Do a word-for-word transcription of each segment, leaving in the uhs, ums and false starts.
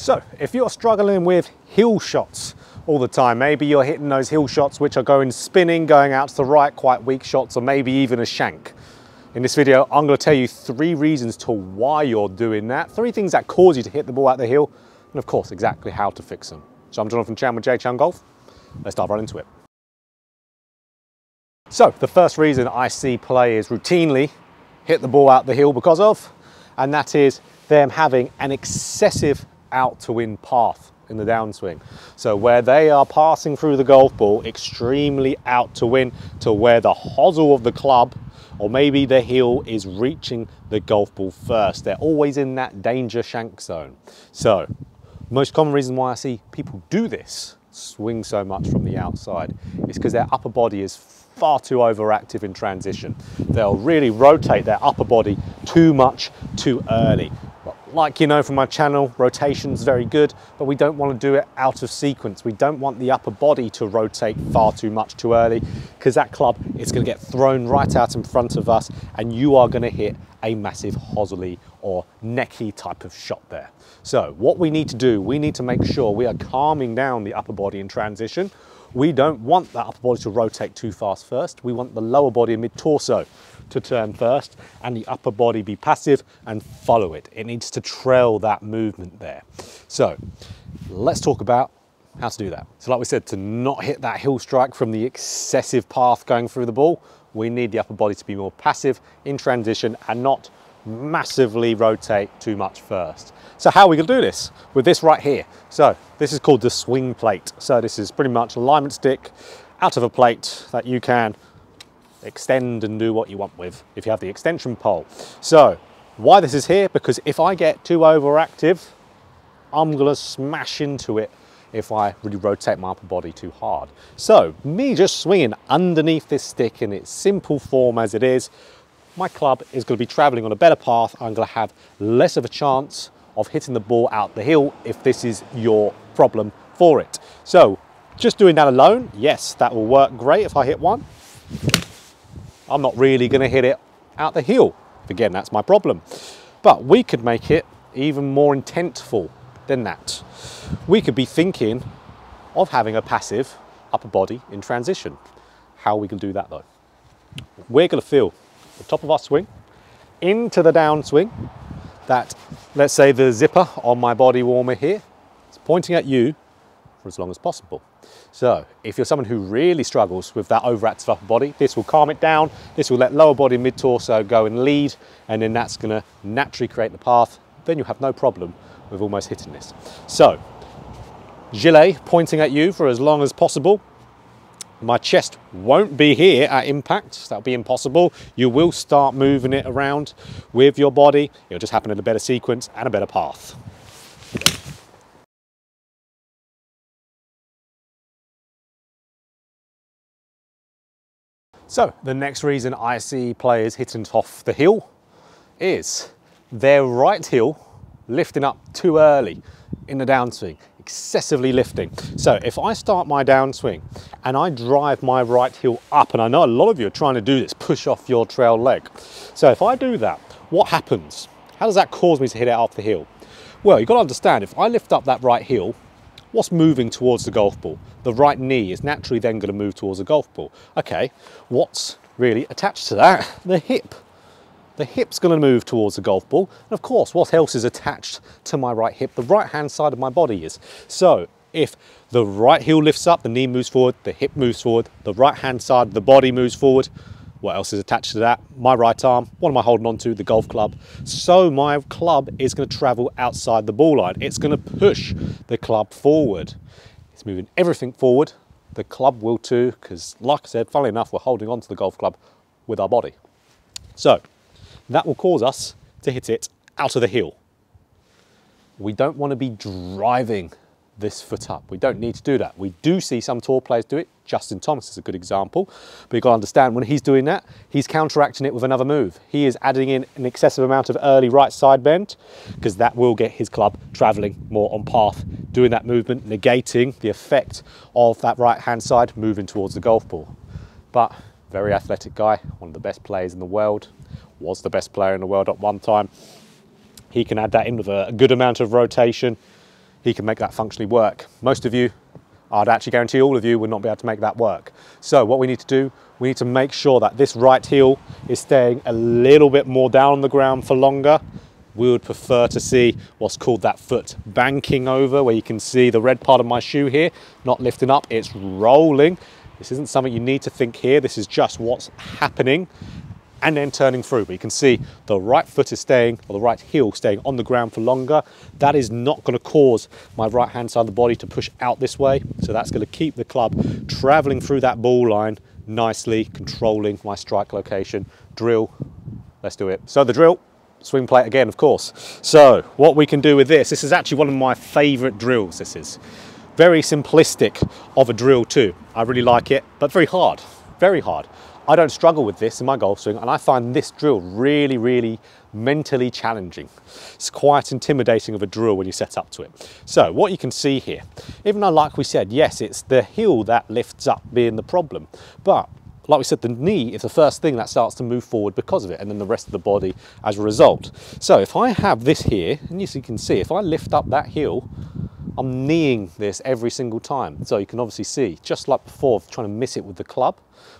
So if you're struggling with hill shots all the time, maybe you're hitting those hill shots which are going spinning, going out to the right, quite weak shots, or maybe even a shank. In this video, I'm going to tell you three reasons to why you're doing that, three things that cause you to hit the ball out the hill, and of course, exactly how to fix them. So I'm Jonathan Chown with JChown Golf. Let's dive right into it. So the first reason I see players routinely hit the ball out the hill because of, and that is them having an excessive out to win path in the downswing. So where they are passing through the golf ball extremely out to win to where the hosel of the club or maybe the heel is reaching the golf ball first. They're always in that danger shank zone. So most common reason why I see people do this, swing so much from the outside, is because their upper body is far too overactive in transition. They'll really rotate their upper body too much too early. Like you know from my channel, rotation's very good, but we don't want to do it out of sequence. We don't want the upper body to rotate far too much too early, because that club is going to get thrown right out in front of us and you are going to hit a massive hosely or necky type of shot there. So what we need to do, we need to make sure we are calming down the upper body in transition. We don't want that upper body to rotate too fast first. We want the lower body and mid-torso to turn first and the upper body be passive and follow it. It needs to trail that movement there. So let's talk about how to do that. So like we said, to not hit that hill strike from the excessive path going through the ball, we need the upper body to be more passive in transition and not massively rotate too much first. So how are we going to do this? With this right here. So this is called the swing plate. So this is pretty much alignment stick out of a plate that you can extend and do what you want with if you have the extension pole. So why this is here? Because if I get too overactive, I'm going to smash into it if I really rotate my upper body too hard. So me just swinging underneath this stick in its simple form as it is, my club is going to be traveling on a better path. I'm going to have less of a chance of hitting the ball out the hill if this is your problem for it. So just doing that alone, yes, that will work great. If I hit one, I'm not really going to hit it out the hill. Again, that's my problem. But we could make it even more intentful than that. We could be thinking of having a passive upper body in transition. How we can do that though? We're going to feel the top of our swing into the downswing, that, let's say, the zipper on my body warmer here is pointing at you for as long as possible. So if you're someone who really struggles with that overactive upper body, this will calm it down. This will let lower body and mid-torso go and lead, and then that's going to naturally create the path. Then you'll have no problem with almost hitting this. So gilet pointing at you for as long as possible. My chest won't be here at impact, that'll be impossible. You will start moving it around with your body. It'll just happen in a better sequence and a better path. So the next reason I see players hitting off the hill is their right heel lifting up too early in the downswing, excessively lifting. So if I start my downswing and I drive my right heel up, and I know a lot of you are trying to do this, push off your trail leg. So if I do that, what happens? How does that cause me to hit it off the hill? Well, you've got to understand, if I lift up that right heel, what's moving towards the golf ball? The right knee is naturally then going to move towards the golf ball. Okay, what's really attached to that? The hip. The hip's going to move towards the golf ball. And of course, what else is attached to my right hip? The right hand side of my body is. So if the right heel lifts up, the knee moves forward, the hip moves forward, the right hand side of the body moves forward. What else is attached to that? My right arm. What am I holding on to? The golf club. So my club is going to travel outside the ball line. It's going to push the club forward. It's moving everything forward. The club will too, because like I said, funnily enough, we're holding on to the golf club with our body. So that will cause us to hit it out of the hill. We don't want to be driving this foot up. We don't need to do that. We do see some tour players do it. Justin Thomas is a good example, but you've got to understand, when he's doing that, he's counteracting it with another move. He is adding in an excessive amount of early right side bend, because that will get his club traveling more on path, doing that movement, negating the effect of that right hand side moving towards the golf ball. But very athletic guy, one of the best players in the world, was the best player in the world at one time. He can add that in with a good amount of rotation. he can make that functionally work. Most of you, I'd actually guarantee all of you, would not be able to make that work. So what we need to do, we need to make sure that this right heel is staying a little bit more down on the ground for longer. We would prefer to see what's called that foot banking over, where you can see the red part of my shoe here, not lifting up, it's rolling. This isn't something you need to think here, this is just what's happening, and then turning through. But you can see the right foot is staying, or the right heel staying on the ground for longer. That is not going to cause my right hand side of the body to push out this way. So that's going to keep the club traveling through that ball line nicely, controlling my strike location. Drill, let's do it. So the drill, swing plate again, of course. So what we can do with this, this is actually one of my favorite drills. This is very simplistic of a drill too. I really like it, but very hard, very hard. I don't struggle with this in my golf swing, and I find this drill really, really mentally challenging. It's quite intimidating of a drill when you set up to it. So what you can see here, even though, like we said, yes, it's the heel that lifts up being the problem, but like we said, the knee is the first thing that starts to move forward because of it, and then the rest of the body as a result. So if I have this here, and as you can see, if I lift up that heel, I'm kneeing this every single time. So you can obviously see, just like before, trying to miss it with the club,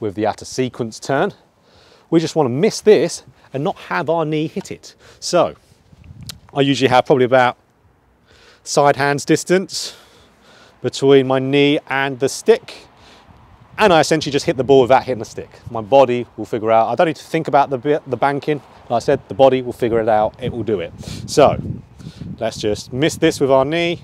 with the out of sequence turn, we just want to miss this and not have our knee hit it. So I usually have probably about side hands distance between my knee and the stick. And I essentially just hit the ball without hitting the stick. My body will figure out. I don't need to think about the, bit, the banking. Like I said, the body will figure it out. It will do it. So let's just miss this with our knee.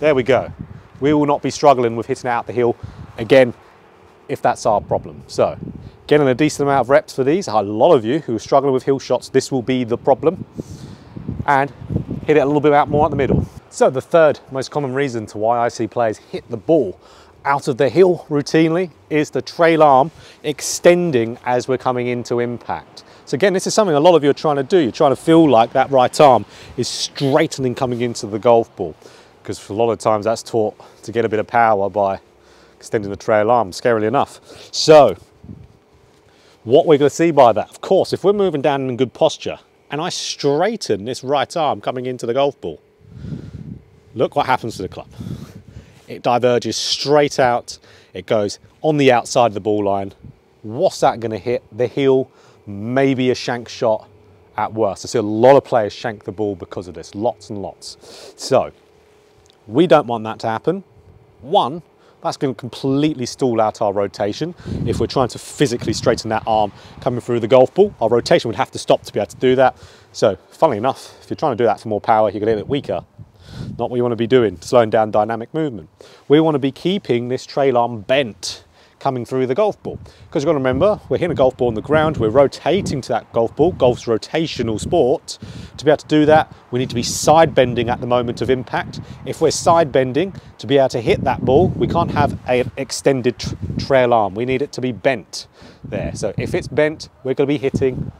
There we go. We will not be struggling with hitting out the heel again if that's our problem. So getting a decent amount of reps for these. A lot of you who are struggling with heel shots, this will be the problem. And hit it a little bit out more at the middle. So the third most common reason to why I see players hit the ball out of the heel routinely is the trail arm extending as we're coming into impact. So again, this is something a lot of you are trying to do. You're trying to feel like that right arm is straightening coming into the golf ball, because for a lot of times that's taught to get a bit of power by extending the trail arm, scarily enough. So what we're going to see by that, of course, if we're moving down in good posture and I straighten this right arm coming into the golf ball, look what happens to the club. It diverges straight out, it goes on the outside of the ball line. What's that going to hit? The heel, maybe a shank shot at worst. I see a lot of players shank the ball because of this, lots and lots. So we don't want that to happen. One, that's going to completely stall out our rotation. If we're trying to physically straighten that arm coming through the golf ball, our rotation would have to stop to be able to do that. So funnily enough, if you're trying to do that for more power, you're going to get it weaker. Not what you want to be doing, slowing down dynamic movement. We want to be keeping this trail arm bent coming through the golf ball. Because you've got to remember, we're hitting a golf ball on the ground, we're rotating to that golf ball, golf's rotational sport. To be able to do that, we need to be side bending at the moment of impact. If we're side bending to be able to hit that ball, we can't have an extended tra trail arm. We need it to be bent there. So if it's bent, we're going to be hitting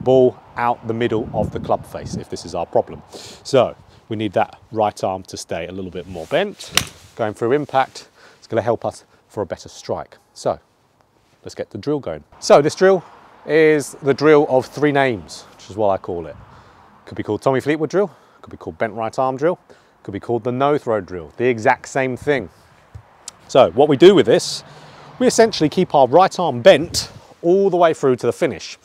ball out the middle of the club face if this is our problem. So we need that right arm to stay a little bit more bent. Going through impact, it's going to help us for a better strike. So let's get the drill going. So this drill is the drill of three names, which is what I call it. Could be called Tommy Fleetwood drill, could be called bent right arm drill, could be called the no throw drill, the exact same thing. So what we do with this, we essentially keep our right arm bent all the way through to the finish.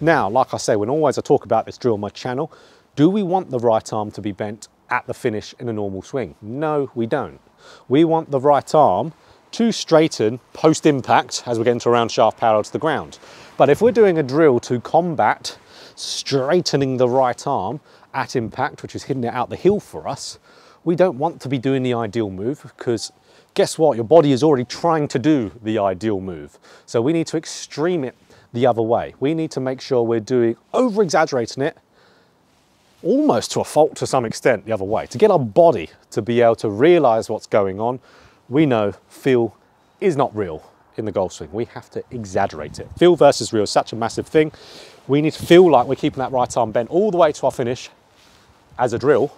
Now, like I say, when always I talk about this drill on my channel, do we want the right arm to be bent at the finish in a normal swing? No, we don't. We want the right arm to straighten post-impact as we get into a round shaft parallel to the ground. But if we're doing a drill to combat straightening the right arm at impact, which is hitting it out the heel for us, we don't want to be doing the ideal move, because guess what? Your body is already trying to do the ideal move. So we need to extreme it the other way. We need to make sure we're doing over-exaggerating it almost to a fault to some extent the other way, to get our body to be able to realize what's going on. We know feel is not real in the golf swing. We have to exaggerate it. Feel versus real is such a massive thing. We need to feel like we're keeping that right arm bent all the way to our finish as a drill,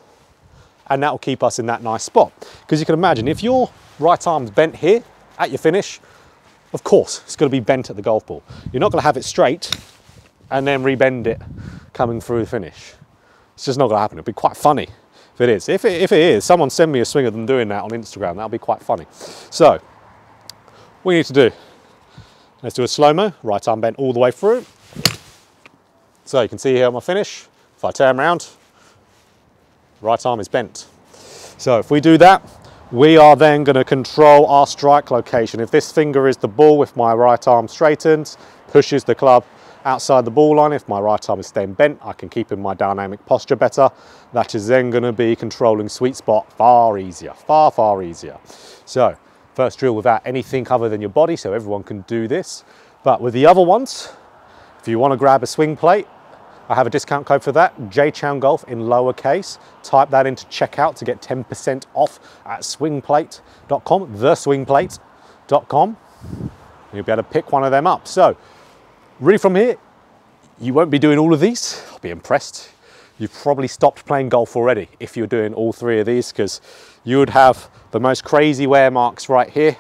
and that will keep us in that nice spot. Because you can imagine, if your right arm's bent here at your finish, of course it's going to be bent at the golf ball. You're not going to have it straight and then rebend it coming through the finish. It's just not going to happen. It'd be quite funny if it is. If it, if it is, someone send me a swing of them doing that on Instagram. That'll be quite funny. So, what we need to do, let's do a slow-mo, right arm bent all the way through. So you can see here on my finish, if I turn around, right arm is bent. So if we do that, we are then going to control our strike location. If this finger is the ball, if my right arm straightens, pushes the club outside the ball line, if my right arm is staying bent, I can keep in my dynamic posture better. That is then going to be controlling sweet spot far easier, far, far easier. So first drill without anything other than your body, so everyone can do this. But with the other ones, if you want to grab a swing plate, I have a discount code for that, JChown Golf in lowercase. Type that into checkout to get ten percent off at swing plate dot com, the swing plate dot com. You'll be able to pick one of them up. So really from here, you won't be doing all of these. I'll be impressed. You've probably stopped playing golf already if you're doing all three of these, because you would have the most crazy wear marks right here.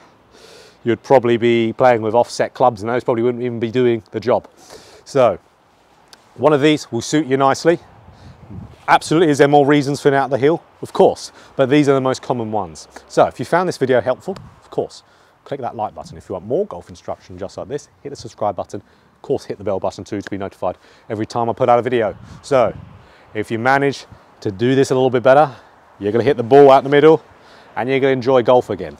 You'd probably be playing with offset clubs and those probably wouldn't even be doing the job. So one of these will suit you nicely. Absolutely, is there more reasons for out the heel? Of course, but these are the most common ones. So if you found this video helpful, of course, click that like button. If you want more golf instruction just like this, hit the subscribe button. Of course, hit the bell button too to be notified every time I put out a video. So if you manage to do this a little bit better, you're gonna hit the ball out in the middle and you're gonna enjoy golf again.